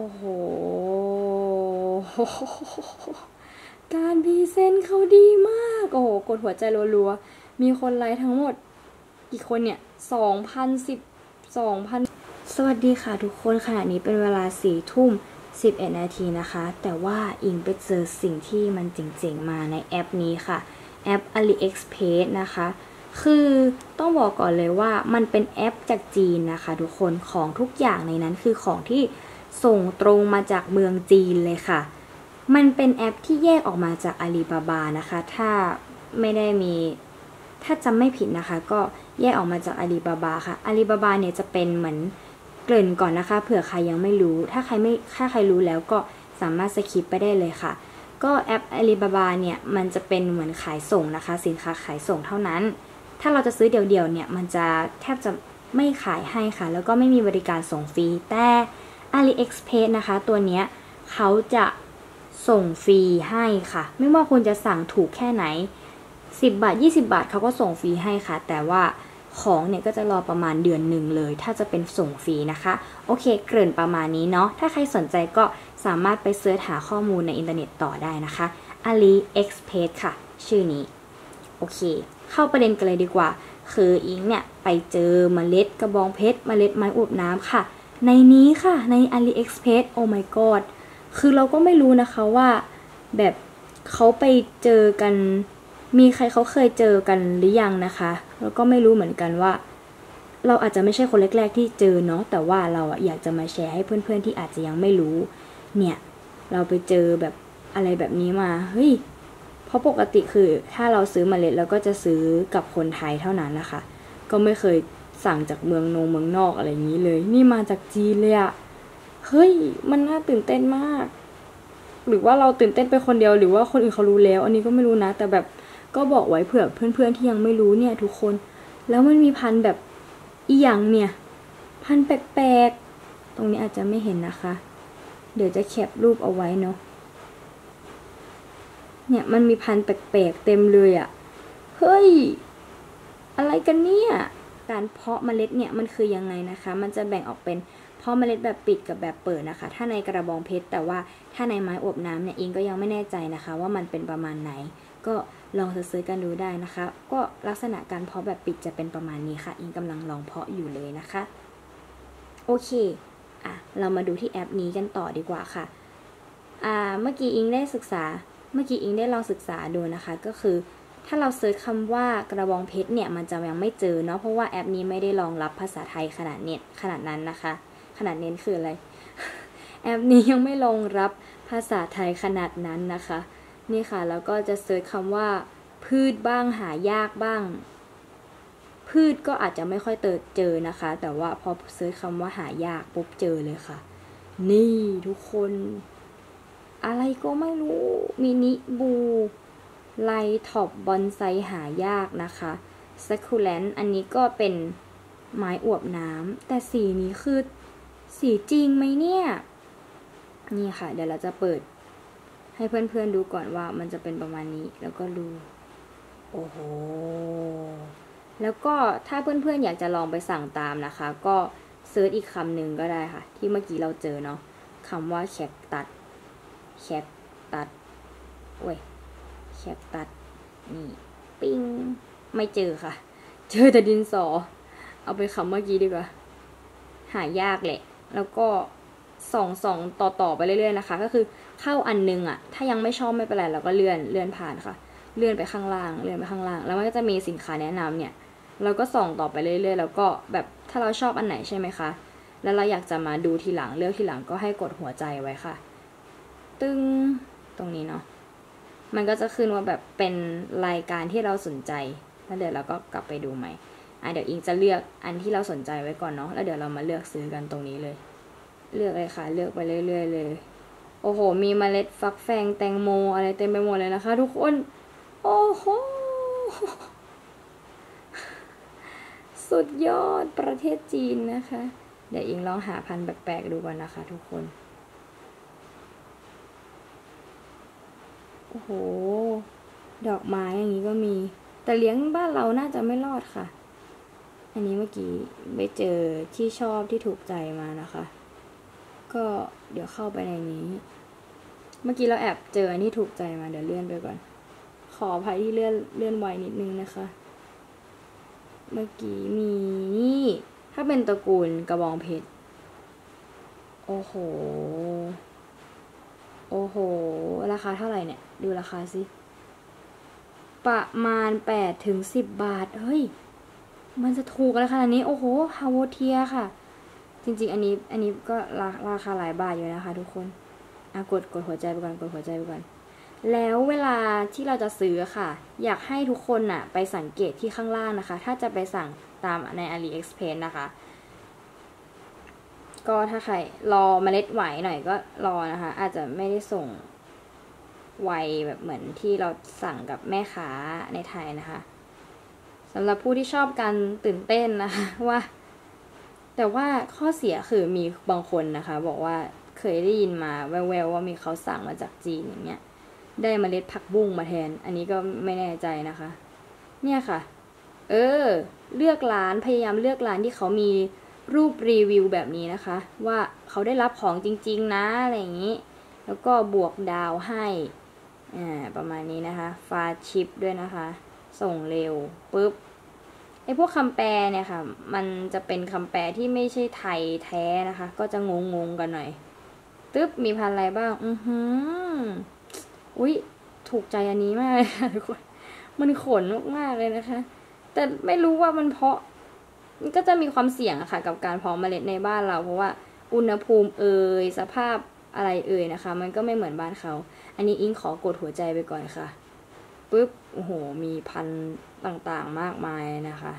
โอ้โหการพรีเซนต์เขาดีมากโอ้โหกดหัวใจรัวๆมีคนไลค์ทั้งหมดกี่คนเนี่ย2,000 สวัสดีค่ะทุกคนขณะนี้เป็นเวลา4:11 น.นะคะแต่ว่าอิงไปเจอสิ่งที่มันเจ๋งๆมาในแอปนี้ค่ะแอป AliExpress นะคะคือต้องบอกก่อนเลยว่ามันเป็นแอปจากจีนนะคะทุกคนของทุกอย่างในนั้นคือของที่ส่งตรงมาจากเมืองจีนเลยค่ะมันเป็นแอปที่แยกออกมาจาก Alibaba นะคะถ้าจำไม่ผิดนะคะก็แยกออกมาจาก Alibaba ค่ะ Alibaba เนี่ยจะเป็นเหมือนเกริ่นก่อนนะคะเผื่อใครยังไม่รู้ถ้าใครรู้แล้วก็สามารถสคิปไปได้เลยค่ะก็แอป Alibaba เนี่ยมันจะเป็นเหมือนขายส่งนะคะสินค้าขายส่งเท่านั้นถ้าเราจะซื้อเดี่ยวๆเนี่ยมันจะแทบจะไม่ขายให้ค่ะแล้วก็ไม่มีบริการส่งฟรีแต่ AliExpress นะคะตัวเนี้ยเขาจะส่งฟรีให้ค่ะไม่ว่าคุณจะสั่งถูกแค่ไหน10 บาท20 บาทเขาก็ส่งฟรีให้ค่ะแต่ว่าของเนี่ยก็จะรอประมาณเดือนหนึ่งเลยถ้าจะเป็นส่งฟรีนะคะโอเคเกริ่นประมาณนี้เนาะถ้าใครสนใจก็สามารถไปเสิร์ชหาข้อมูลในอินเทอร์เน็ตต่อได้นะคะ AliExpress ค่ะชื่อนี้โอเคเข้าประเด็นกันเลยดีกว่าคืออิงเนี่ยไปเจอเมล็ดกระบองเพชรเมล็ดไม้อวบน้ำค่ะในนี้ค่ะใน AliExpress โอ้ my god คือเราก็ไม่รู้นะคะว่าแบบเขาไปเจอกันมีใครเขาเคยเจอกันหรือยังนะคะแล้วก็ไม่รู้เหมือนกันว่าเราอาจจะไม่ใช่คนแรกๆที่เจอเนาะแต่ว่าเราอยากจะมาแชร์ให้เพื่อนๆที่อาจจะยังไม่รู้เนี่ยเราไปเจอแบบอะไรแบบนี้มาเฮ้ยเพราะปกติคือถ้าเราซื้อเมล็ดเราก็จะซื้อกับคนไทยเท่านั้นนะคะก็ไม่เคยสั่งจากเมืองนอกอะไรอย่างนี้เลยนี่มาจากจีนเลยอะเฮ้ยมันน่าตื่นเต้นมากหรือว่าเราตื่นเต้นไปคนเดียวหรือว่าคนอื่นเขารู้แล้วอันนี้ก็ไม่รู้นะแต่แบบก็บอกไว้เผื่อเพื่อนๆที่ยังไม่รู้เนี่ยทุกคนแล้วมันมีพันธุ์แบบอีหยังเนี่ยพันธุ์แปลกๆตรงนี้อาจจะไม่เห็นนะคะเดี๋ยวจะแคปรูปเอาไว้เนาะเนี่ยมันมีพันธุ์แปลกๆเต็มเลยอะเฮ้ยอะไรกันเนี่ยการเพาะเมล็ดเนี่ยมันคือยังไงนะคะมันจะแบ่งออกเป็นเพาะเมล็ดแบบปิดกับแบบเปิดนะคะถ้าในกระบองเพชรแต่ว่าถ้าในไม้อบน้ำเนี่ยอิงก็ยังไม่แน่ใจนะคะว่ามันเป็นประมาณไหนก็ลองซื้อกันดูได้นะคะก็ลักษณะการเพาะแบบปิดจะเป็นประมาณนี้ค่ะอิงกำลังลองเพาะอยู่เลยนะคะโอเคอ่ะเรามาดูที่แอปนี้กันต่อดีกว่าค่ะเมื่อกี้อิงได้ลองศึกษาดูนะคะก็คือถ้าเราเซิร์ชคำว่ากระบองเพชรเนี่ยมันจะยังไม่เจอเนาะเพราะว่าแอปนี้ไม่ได้รองรับภาษาไทยขนาดนั้นนะคะขนาดเน้นคืออะไรแอปนี้ยังไม่รองรับภาษาไทยขนาดนั้นนะคะนี่ค่ะแล้วก็จะเซิร์ชคำว่าพืชบ้างหายากบ้างพืชก็อาจจะไม่ค่อยเจอนะคะแต่ว่าพอเซิร์ชคำว่าหายากปุ๊บเจอเลยค่ะนี่ทุกคนอะไรก็ไม่รู้มินิบูไลท็อปบอนไซหายากนะคะซัคคูแลนต์อันนี้ก็เป็นไม้อวบน้ำแต่สีนี้คือสีจริงไหมเนี่ยนี่ค่ะเดี๋ยวเราจะเปิดให้เพื่อนๆดูก่อนว่ามันจะเป็นประมาณนี้แล้วก็ดูโอ้โหแล้วก็ถ้าเพื่อนๆอยากจะลองไปสั่งตามนะคะก็เซิร์ชอีกคำหนึ่งก็ได้ค่ะที่เมื่อกี้เราเจอเนาะคำว่าแคปตัดโอ้ยแคปตัดนี่ปิ้งไม่เจอค่ะเจอแต่ดินสอเอาไปคำเมื่อกี้ดีกว่าหายากแหละแล้วก็ส่องต่อไปเรื่อยๆนะคะก็คือเข้าอันนึงอะถ้ายังไม่ชอบไม่เป็นไรเราก็เลื่อนผ่านค่ะเลื่อนไปข้างล่างแล้วมันก็จะมีสินค้าแนะนำเนี่ยเราก็ส่องต่อไปเรื่อยๆแล้วก็แบบถ้าเราชอบอันไหนใช่ไหมคะแล้วเราอยากจะมาดูทีหลังเลือกทีหลังก็ให้กดหัวใจไว้ค่ะตึ้งตรงนี้เนาะมันก็จะขึ้นว่าแบบเป็นรายการที่เราสนใจแล้วเดี๋ยวเราก็กลับไปดูใหม่เดี๋ยวอิงจะเลือกอันที่เราสนใจไว้ก่อนเนาะแล้วเดี๋ยวเรามาเลือกซื้อกันตรงนี้เลยเลือกเลยค่ะเลือกไปเรื่อยๆเลยโอ้โหมีเมล็ดฟักแฟงแตงโมอะไรเต็มไปหมดเลยนะคะทุกคนโอ้โหสุดยอดประเทศจีนนะคะเดี๋ยวอิงลองหาพันธุ์แปลกๆดูก่อนนะคะทุกคนโอ้โหดอกไม้อย่างนี้ก็มีแต่เลี้ยงบ้านเราน่าจะไม่รอดค่ะอันนี้เมื่อกี้ไปเจอที่ชอบที่ถูกใจมานะคะ ก็เดี๋ยวเข้าไปในนี้เมื่อกี้เราแอบเจออันนี้ถูกใจมาเดี๋ยวเลื่อนไปก่อนขออภัยที่เลื่อนไวนิดนึงนะคะเมื่อกี้มีนี่ถ้าเป็นตระกูลกระบองเพชรโอ้โหโอ้โหราคาเท่าไหร่เนี่ยดูราคาสิประมาณ8 ถึง 10 บาทเฮ้ยมันจะถูกอะไรขนาดนี้โอ้โหฮาวเทียค่ะจริงๆอันนี้ก็ราคาหลายบาทอยู่นะคะทุกคนกดหัวใจไปก่อนกดหัวใจไปก่อนแล้วเวลาที่เราจะซื้อค่ะอยากให้ทุกคนน่ะไปสังเกตที่ข้างล่างนะคะถ้าจะไปสั่งตามใน AliExpress นะคะก็ถ้าใครรอเมล็ดไหวหน่อยก็รอนะคะอาจจะไม่ได้ส่งไวแบบเหมือนที่เราสั่งกับแม่ค้าในไทยนะคะสำหรับผู้ที่ชอบการตื่นเต้นนะคะว่าแต่ว่าข้อเสียคือมีบางคนนะคะบอกว่าเคยได้ยินมาแว่วๆว่ามีเขาสั่งมาจากจีนอย่างเงี้ยได้เมล็ดผักบุ้งมาแทนอันนี้ก็ไม่แน่ใจนะคะเนี่ยค่ะเลือกร้านพยายามเลือกร้านที่เขามีรูปรีวิวแบบนี้นะคะว่าเขาได้รับของจริงๆนะอะไรอย่างนี้แล้วก็บวกดาวให้ประมาณนี้นะคะฟาชิปด้วยนะคะส่งเร็วปุ๊บไอพวกคำแปลเนี่ยค่ะมันจะเป็นคำแปลที่ไม่ใช่ไทยแท้นะคะก็จะงงกันหน่อยตึ๊บมีพันอะไรบ้างอุ้ยถูกใจอันนี้มากเลยค่ะทุกคนมันขนมากๆเลยนะคะแต่ไม่รู้ว่ามันเพาะมันก็จะมีความเสี่ยงอะค่ะกับการเพาะเมล็ดในบ้านเราเพราะว่าอุณหภูมิสภาพอะไรนะคะมันก็ไม่เหมือนบ้านเขาอันนี้อิงขอกดหัวใจไปก่อนค่ะปุ๊บโอ้โหมีพันธุ์ต่างๆมากมายนะคะ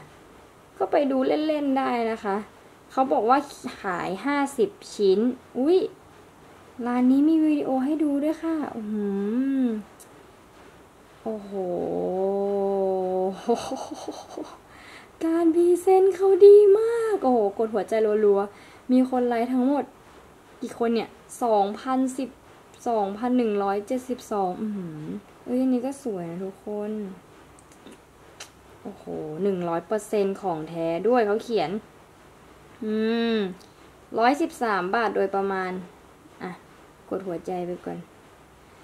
ก็ไปดูเล่นๆได้นะคะเขาบอกว่าขาย50 ชิ้นอุ้ยร้านนี้มีวิดีโอให้ดูด้วยค่ะโอ้โหการพรีเซนต์เขาดีมากโอ้โหกดหัวใจรัวๆมีคนไลค์ทั้งหมดกี่คนเนี่ย2,172อันนี้ก็สวยนะทุกคนโอ้โห 100% ของแท้ด้วยเขาเขียน113 บาทโดยประมาณกดหัวใจไปก่อน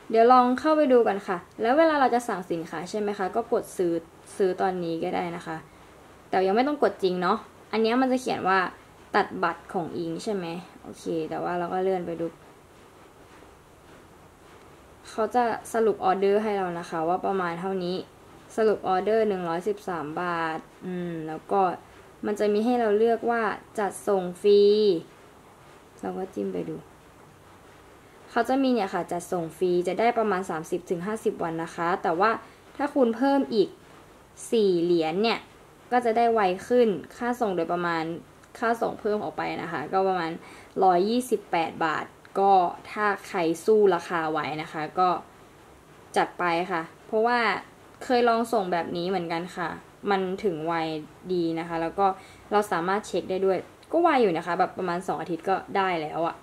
เดี๋ยวลองเข้าไปดูกันค่ะแล้วเวลาเราจะสั่งสินค้าใช่ไหมคะก็กดซื้อตอนนี้ก็ได้นะคะแต่ยังไม่ต้องกดจริงเนาะอันนี้มันจะเขียนว่าตัดบัตรของอิงใช่ไหมโอเคแต่ว่าเราก็เลื่อนไปดูเขาจะสรุปออเดอร์ให้เรานะคะว่าประมาณเท่านี้สรุปออเดอร์113 บาทแล้วก็มันจะมีให้เราเลือกว่าจัดส่งฟรีเราก็จิ้มไปดูเขาจะมีเนี่ยค่ะจัดส่งฟรีจะได้ประมาณ 30-50 วันนะคะแต่ว่าถ้าคุณเพิ่มอีก4 เหรียญเนี่ยก็จะได้ไวขึ้นค่าส่งโดยประมาณค่าส่งเพิ่มออกไปนะคะก็ประมาณ128 บาทก็ถ้าใครสู้ราคาไหวนะคะก็จัดไปค่ะเพราะว่าเคยลองส่งแบบนี้เหมือนกันค่ะมันถึงไวดีนะคะแล้วก็เราสามารถเช็คได้ด้วยก็ไวอยู่นะคะแบบประมาณ2 อาทิตย์ก็ได้แล้วอ่ะ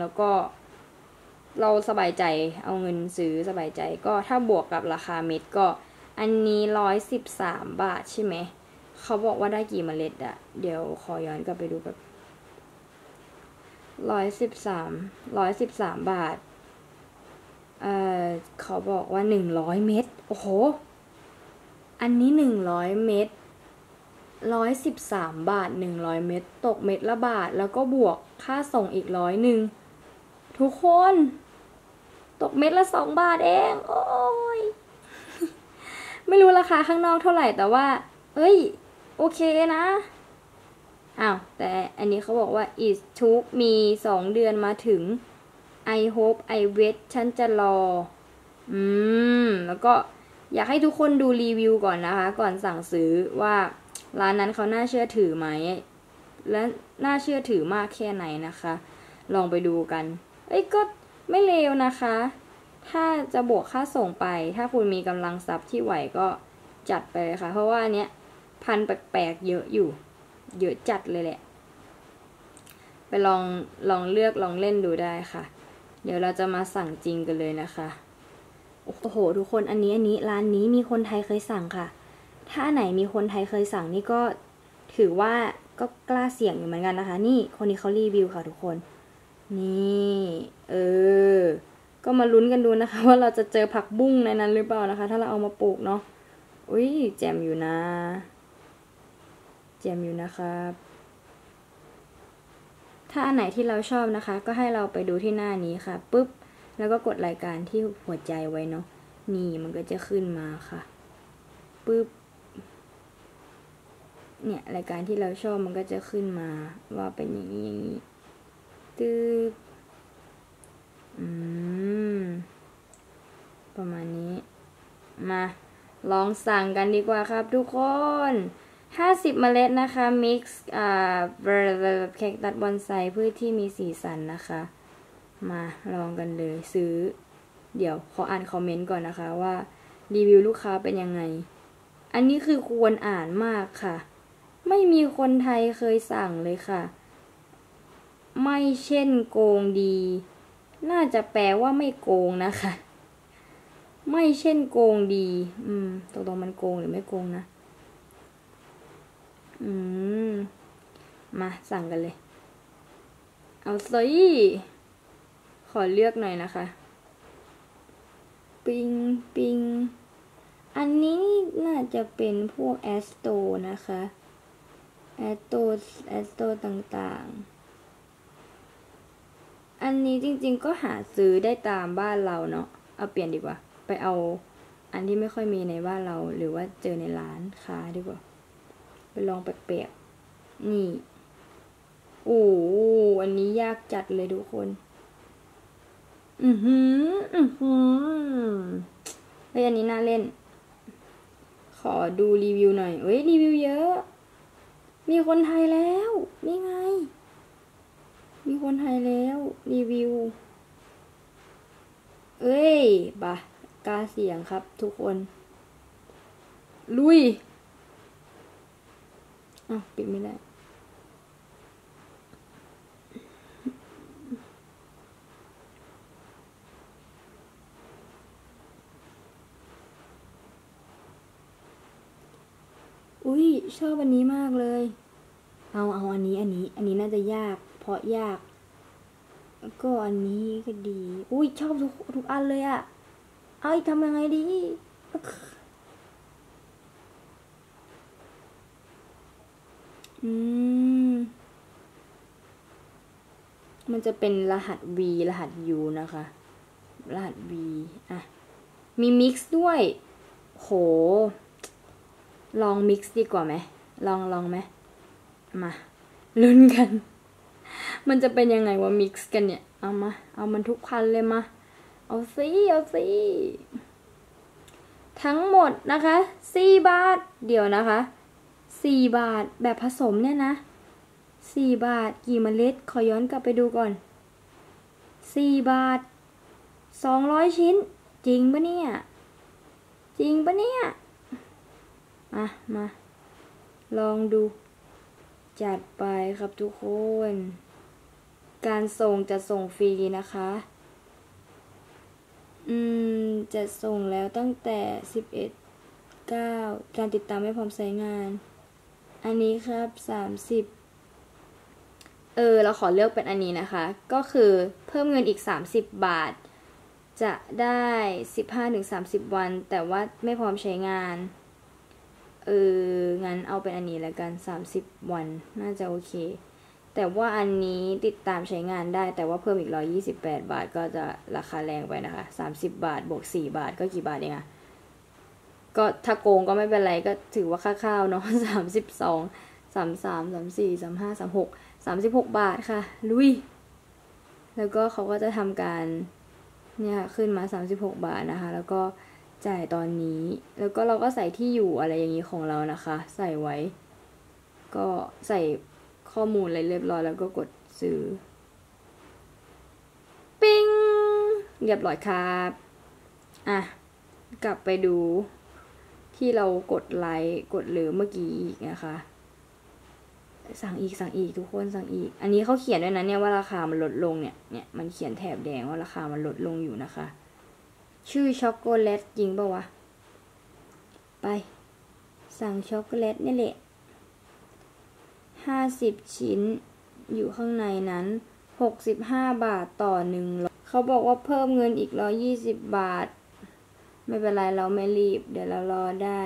แล้วก็เราสบายใจเอาเงินซื้อสบายใจก็ถ้าบวกกับราคาเม็ดก็อันนี้113 บาทใช่ไหมเขาบอกว่าได้กี่เมล็ดอะเดี๋ยวขอย้อนกลับไปดูแบบ113 บาทเขาบอกว่า100 เม็ดโอ้โหอันนี้100 เม็ด113 บาท100 เม็ดตกเม็ดละ1 บาทแล้วก็บวกค่าส่งอีก100ทุกคนตกเม็ดละ2 บาทเองโอ้ยไม่รู้ราคาข้างนอกเท่าไหร่แต่ว่าเอ้ยโอเคนะแต่อันนี้เขาบอกว่า it took me 2 เดือนมาถึง I hope I wait ฉันจะรอแล้วก็อยากให้ทุกคนดูรีวิวก่อนนะคะก่อนสั่งซื้อว่าร้านนั้นเขาน่าเชื่อถือไหมและน่าเชื่อถือมากแค่ไหนนะคะลองไปดูกันก็ไม่เลวนะคะถ้าจะบวกค่าส่งไปถ้าคุณมีกำลังทรัพย์ที่ไหวก็จัดไปเลยค่ะเพราะว่าเนี้ยพันแปลกๆเยอะอยู่เยอะจัดเลยแหละไปลองเลือกลองเล่นดูได้ค่ะเดี๋ยวเราจะมาสั่งจริงกันเลยนะคะโอ้โหทุกคนอันนี้ร้านนี้มีคนไทยเคยสั่งค่ะถ้าไหนมีคนไทยเคยสั่งนี่ก็ถือว่าก็กล้าเสี่ยงอยู่เหมือนกันนะคะนี่คนนี้เขารีวิวค่ะทุกคน นี่ก็มาลุ้นกันดูนะคะว่าเราจะเจอผักบุ้งในนั้นหรือเปล่านะคะถ้าเราเอามาปลูกเนาะอุ้ยแจ่มอยู่นะแจ่มอยู่นะครับถ้าอันไหนที่เราชอบนะคะก็ให้เราไปดูที่หน้านี้ค่ะปุ๊บแล้วก็กดรายการที่หัวใจไว้เนาะนี่มันก็จะขึ้นมาค่ะปุ๊บเนี่ยรายการที่เราชอบมันก็จะขึ้นมาว่าเป็นอย่างนี้อย่างนี้ตึ๊บประมาณนี้มาลองสั่งกันดีกว่าครับทุกคน50 เมล็ดนะคะ mix แคคตัสบอนไซพืชที่มีสีสันนะคะมาลองกันเลยซื้อเดี๋ยวขออ่านคอมเมนต์ก่อนนะคะว่ารีวิวลูกค้าเป็นยังไงอันนี้คือควรอ่านมากค่ะไม่มีคนไทยเคยสั่งเลยค่ะไม่เช่นโกงดีน่าจะแปลว่าไม่โกงนะคะไม่เช่นโกงดีตกลงมันโกงหรือไม่โกงนะมาสั่งกันเลยเอาสิขอเลือกหน่อยนะคะปิงปิงอันนี้น่าจะเป็นพวกแอสโตนะคะแอสโตต่างๆอันนี้จริงๆก็หาซื้อได้ตามบ้านเราเนาะเอาเปลี่ยนดีกว่าไปเอาอันที่ไม่ค่อยมีในบ้านเราหรือว่าเจอในร้านค้าดีกว่าไปลองแปลกๆนี่โอ้อันนี้ยากจัดเลยทุกคนเฮ้ยอันนี้น่าเล่นขอดูรีวิวหน่อยเฮ้ยรีวิวเยอะมีคนไทยแล้วนี่ไงมีคนไทยแล้วรีวิวเอ้ยบ่ะกาเสียงครับทุกคนลุยอ้าวปิดไม่ได้อุ้ยชอบอันนี้มากเลยเอาอันนี้น่าจะยากเพราะยากก็อันนี้ก็ดีอุ้ยชอบทุกอันเลยอะเอาทำยังไงดีมันจะเป็นรหัส V รหัส U นะคะรหัส V อ่ะมีมิกซ์ด้วยโหลองมิกซ์ดีกว่าไหมลองไหมมาลุ้นกันมันจะเป็นยังไงวะมิกซ์กันเนี่ยเอามาเอามันทุกพันเลยมาเอาสิทั้งหมดนะคะ4 บาทเดี๋ยวนะคะ4 บาทแบบผสมเนี่ยนะ4 บาทกี่เมล็ดขอย้อนกลับไปดูก่อน4 บาท200 ชิ้นจริงปะเนี่ยมาลองดูจัดไปครับทุกคนการส่งจะส่งฟรีนะคะจะส่งแล้วตั้งแต่11/9การติดตามให้พร้อมใช้งานอันนี้ครับ30เราขอเลือกเป็นอันนี้นะคะก็คือเพิ่มเงินอีก30 บาทจะได้15-30 วันแต่ว่าไม่พร้อมใช้งานงั้นเอาเป็นอันนี้แล้วกัน30 วันน่าจะโอเคแต่ว่าอันนี้ติดตามใช้งานได้แต่ว่าเพิ่มอีก128 บาทก็จะราคาแรงไปนะคะ30 บาทบวก4 บาทก็กี่บาทเองอะก็ถ้าโกงก็ไม่เป็นไรก็ถือว่าค่าข้าวเนาะ32, 33, 34, 35, 36 บาทค่ะลุยแล้วก็เขาก็จะทำการเนี่ยขึ้นมา36 บาทนะคะแล้วก็จ่ายตอนนี้แล้วก็เราก็ใส่ที่อยู่อะไรอย่างนี้ของเรานะคะใส่ไว้ก็ใส่ข้อมูลอะไรเรียบร้อยแล้วก็กดซื้อปิ้งเรียบร้อยครับอ่ะกลับไปดูที่เรากดไลค์กดลืมเมื่อกี้อีกนะคะสั่งอีกทุกคนสั่งอีกอันนี้เขาเขียนด้วยนะเนี่ยว่าราคามันลดลงเนี่ยมันเขียนแถบแดงว่าราคามันลดลงอยู่นะคะชื่อช็อกโกแลตจริงป่าวะไปสั่งช็อกโกแลตนี่แหละ50 ชิ้นอยู่ข้างในนั้น 65 บาทต่อ100เขาบอกว่าเพิ่มเงินอีก120บาทไม่เป็นไรเราไม่รีบเดี๋ยวเรารอได้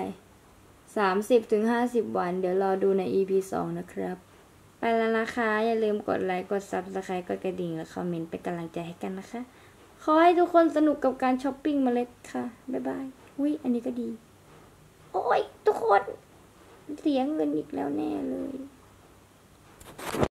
30-50 วันเดี๋ยวรอดูใน EP 2 นะครับไปแล้วนะคะอย่าลืมกดไลค์กด Subscribe กดกระดิ่งและคอมเมนต์เป็นกำลังใจให้กันนะคะขอให้ทุกคนสนุกกับการช้อปปิ้งเมล็ดค่ะบ๊ายบายอุ๊ยอันนี้ก็ดีโอ๊ยทุกคนเสียเงินอีกแล้วแน่เลย